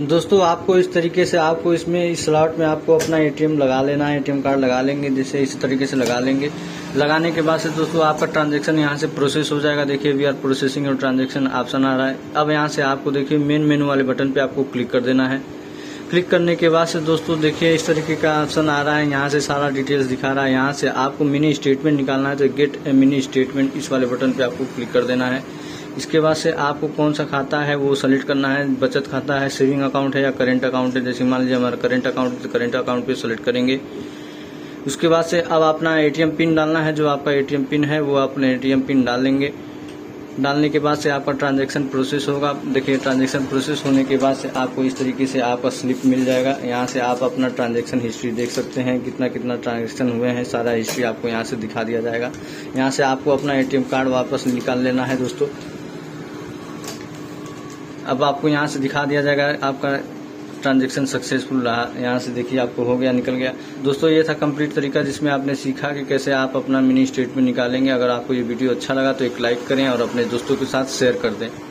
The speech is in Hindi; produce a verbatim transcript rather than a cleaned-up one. दोस्तों आपको इस तरीके से आपको इसमें इस स्लॉट में आपको अपना एटीएम लगा लेना है, एटीएम कार्ड लगा लेंगे, जैसे इस तरीके से लगा लेंगे। लगाने के बाद से दोस्तों आपका ट्रांजैक्शन यहाँ से प्रोसेस हो जाएगा। देखिए वी आर प्रोसेसिंग और ट्रांजैक्शन ऑप्शन आ रहा है। अब यहाँ से आपको देखिए मेन मेनू वाले बटन पर आपको क्लिक कर देना है। क्लिक करने के बाद से दोस्तों देखिए इस तरीके का ऑप्शन आ रहा है। यहाँ से सारा डिटेल्स दिखा रहा है। यहाँ से आपको मिनी स्टेटमेंट निकालना है, तो गेट ए मिनी स्टेटमेंट इस वाले बटन पे आपको क्लिक कर देना है। इसके बाद से आपको कौन सा खाता है वो सेलेक्ट करना है, बचत खाता है, सेविंग अकाउंट है या करेंट अकाउंट है। जैसे मान लीजिए हमारा करेंट अकाउंट है, तो करेंट अकाउंट पर सेलेक्ट करेंगे। उसके बाद से अब अपना एटीएम पिन डालना है, जो आपका एटीएम पिन है वो अपने एटीएम पिन डाल लेंगे। डालने के बाद से आपका ट्रांजैक्शन प्रोसेस होगा। देखिए ट्रांजैक्शन प्रोसेस होने के बाद से आपको इस तरीके से आपका स्लिप मिल जाएगा। यहाँ से आप अपना ट्रांजैक्शन हिस्ट्री देख सकते हैं, कितना कितना ट्रांजैक्शन हुए हैं, सारा हिस्ट्री आपको यहाँ से दिखा दिया जाएगा। यहाँ से आपको अपना एटीएम कार्ड वापस निकाल लेना है दोस्तों। अब आपको यहाँ से दिखा दिया जाएगा आपका ट्रांजैक्शन सक्सेसफुल रहा। यहाँ से देखिए आपको हो गया, निकल गया। दोस्तों ये था कंप्लीट तरीका जिसमें आपने सीखा कि कैसे आप अपना मिनी स्टेटमेंट निकालेंगे। अगर आपको ये वीडियो अच्छा लगा तो एक लाइक करें और अपने दोस्तों के साथ शेयर कर दें।